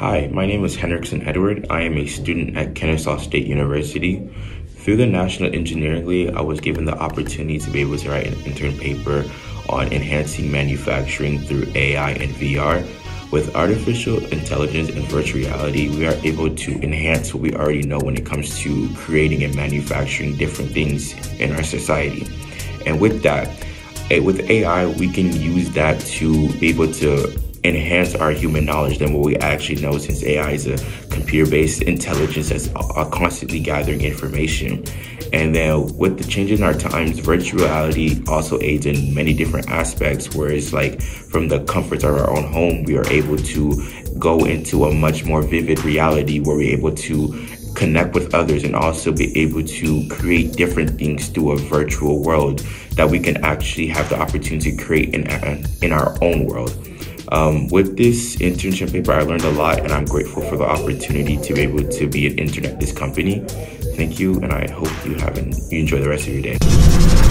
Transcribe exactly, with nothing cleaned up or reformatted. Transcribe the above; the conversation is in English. Hi, my name is Henricksen Edward. I am a student at Kennesaw State University. Through the National Engineering League, I was given the opportunity to be able to write an intern paper on enhancing manufacturing through A I and V R. With artificial intelligence and virtual reality, we are able to enhance what we already know when it comes to creating and manufacturing different things in our society. And with that, with A I, we can use that to be able to enhance our human knowledge than what we actually know, since A I is a computer-based intelligence that's constantly gathering information. And then with the change in our times, virtual reality also aids in many different aspects, where it's like from the comforts of our own home, we are able to go into a much more vivid reality where we're able to connect with others and also be able to create different things through a virtual world that we can actually have the opportunity to create in, in our own world. Um, with this internship paper, I learned a lot, and I'm grateful for the opportunity to be able to be an intern at this company. Thank you, and I hope you have an, you enjoy the rest of your day.